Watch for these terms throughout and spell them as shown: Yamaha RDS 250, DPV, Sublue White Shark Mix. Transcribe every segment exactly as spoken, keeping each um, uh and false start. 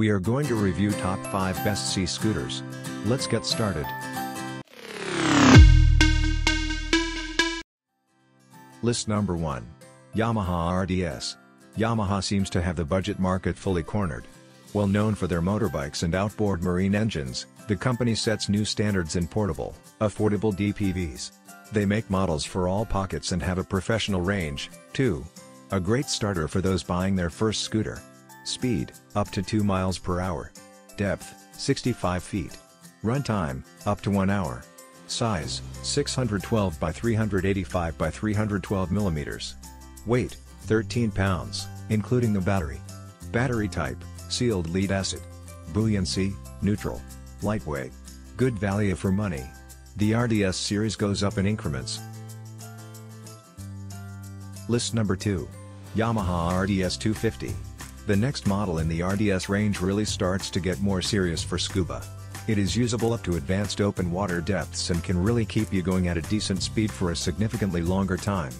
We are going to review top five best sea scooters. Let's get started. List number one. Yamaha R D S. Yamaha seems to have the budget market fully cornered. Well known for their motorbikes and outboard marine engines, the company sets new standards in portable, affordable D P Vs. They make models for all pockets and have a professional range, too. A great starter for those buying their first scooter. Speed, up to two miles per hour. Depth, sixty-five feet. Runtime, up to one hour. Size, six hundred twelve by three hundred eighty-five by three hundred twelve millimeters. Weight, thirteen pounds, including the battery. Battery type, sealed lead acid. Buoyancy, neutral. Lightweight. Good value for money. The R D S series goes up in increments. List number two. Yamaha R D S two fifty. The next model in the R D S range really starts to get more serious for scuba. It is usable up to advanced open water depths and can really keep you going at a decent speed for a significantly longer time.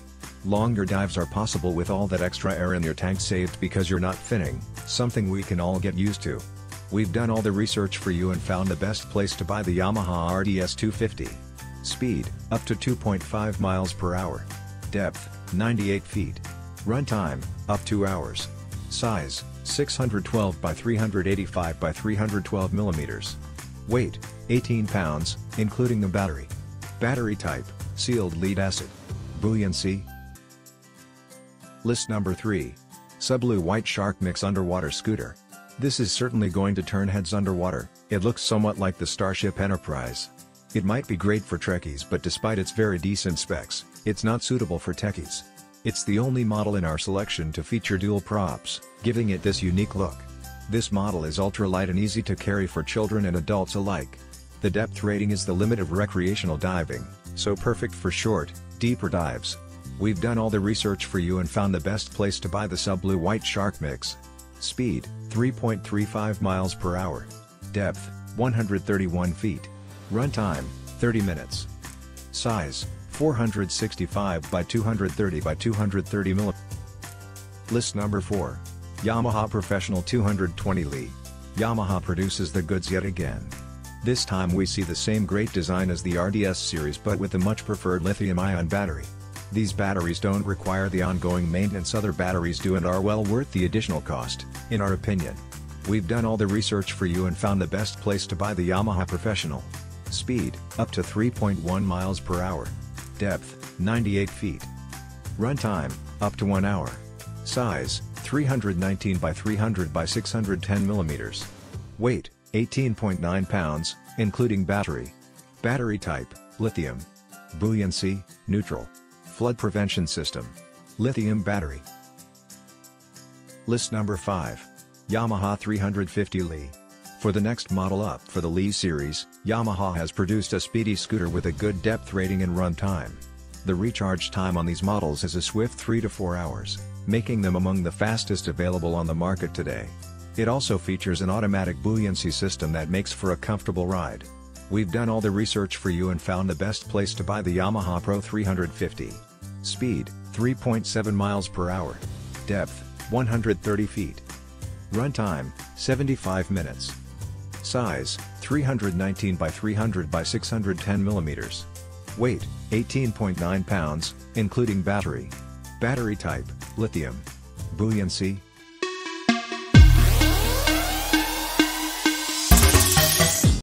Longer dives are possible with all that extra air in your tank saved because you're not finning, something we can all get used to. We've done all the research for you and found the best place to buy the Yamaha R D S two fifty. Speed, up to two point five miles per hour. Depth, ninety-eight feet. Runtime, up two hours. Size, six hundred twelve by three hundred eighty-five by three hundred twelve millimeters. Weight, eighteen pounds, including the battery. Battery type, sealed lead acid. Buoyancy. List number three. Sublue White Shark Mix Underwater Scooter. This is certainly going to turn heads underwater. It looks somewhat like the Starship Enterprise. It might be great for Trekkies, but despite its very decent specs, it's not suitable for Techies. It's the only model in our selection to feature dual props, giving it this unique look. This model is ultralight and easy to carry for children and adults alike. The depth rating is the limit of recreational diving, so perfect for short, deeper dives. We've done all the research for you and found the best place to buy the Sublue White Shark Mix. Speed, three point three five miles per hour. Depth, one hundred thirty-one feet. Runtime, thirty minutes. Size, four hundred sixty-five by two hundred thirty by two hundred thirty millimeters. List number four. Yamaha Professional two twenty Li. Yamaha produces the goods yet again. This time we see the same great design as the R D S series, but with the much preferred lithium-ion battery. These batteries don't require the ongoing maintenance other batteries do and are well worth the additional cost, in our opinion. We've done all the research for you and found the best place to buy the Yamaha Professional. Speed, up to three point one miles per hour. Depth, ninety-eight feet. Runtime, up to one hour. Size, three hundred nineteen by three hundred by six hundred ten millimeters. Weight, eighteen point nine pounds, including battery. Battery type, lithium. Buoyancy, neutral. Flood prevention system. Lithium battery. List number five. Yamaha three fifty Li. For the next model up for the Li series, Yamaha has produced a speedy scooter with a good depth rating and run time. The recharge time on these models is a swift three to four hours, making them among the fastest available on the market today. It also features an automatic buoyancy system that makes for a comfortable ride. We've done all the research for you and found the best place to buy the Yamaha Pro three fifty. Speed, three point seven miles per hour. Depth, one hundred thirty feet. Runtime, seventy-five minutes. Size, three hundred nineteen by three hundred by six hundred ten millimeters. Weight, eighteen point nine pounds, including battery. Battery type, lithium. Buoyancy,